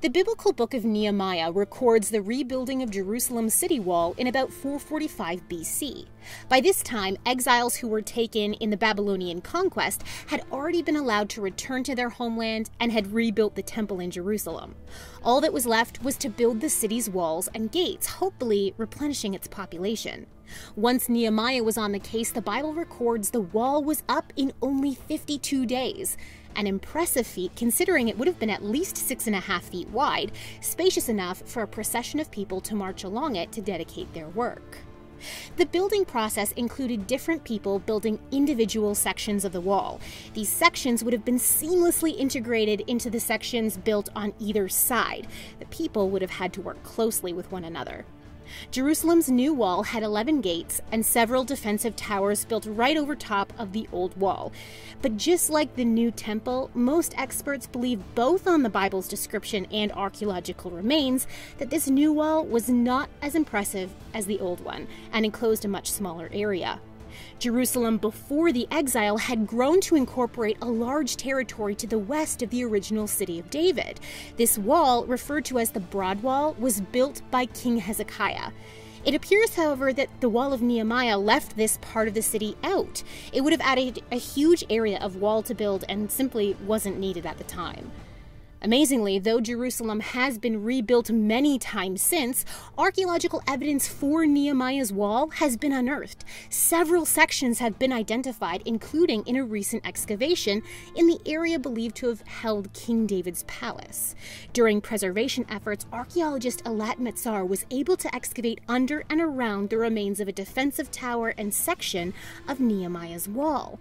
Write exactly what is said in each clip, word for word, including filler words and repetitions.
The biblical book of Nehemiah records the rebuilding of Jerusalem's city wall in about four forty-five B C. By this time, exiles who were taken in the Babylonian conquest had already been allowed to return to their homeland and had rebuilt the temple in Jerusalem. All that was left was to build the city's walls and gates, hopefully replenishing its population. Once Nehemiah was on the case, the Bible records the wall was up in only fifty-two days. An impressive feat, considering it would have been at least six and a half feet wide, spacious enough for a procession of people to march along it to dedicate their work. The building process included different people building individual sections of the wall. These sections would have been seamlessly integrated into the sections built on either side. The people would have had to work closely with one another. Jerusalem's new wall had eleven gates and several defensive towers built right over top of the old wall. But just like the new temple, most experts believe, both on the Bible's description and archaeological remains, that this new wall was not as impressive as the old one and enclosed a much smaller area. Jerusalem before the exile had grown to incorporate a large territory to the west of the original city of David. This wall, referred to as the Broad Wall, was built by King Hezekiah. It appears, however, that the Wall of Nehemiah left this part of the city out. It would have added a huge area of wall to build and simply wasn't needed at the time. Amazingly, though Jerusalem has been rebuilt many times since, archaeological evidence for Nehemiah's wall has been unearthed. Several sections have been identified, including in a recent excavation in the area believed to have held King David's palace. During preservation efforts, archaeologist Eilat Mazar was able to excavate under and around the remains of a defensive tower and section of Nehemiah's wall.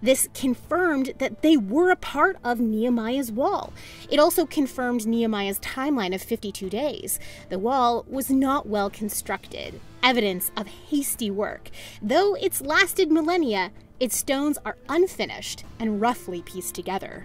This confirmed that they were a part of Nehemiah's wall. It also confirmed Nehemiah's timeline of fifty-two days. The wall was not well constructed, evidence of hasty work. Though it's lasted millennia, its stones are unfinished and roughly pieced together.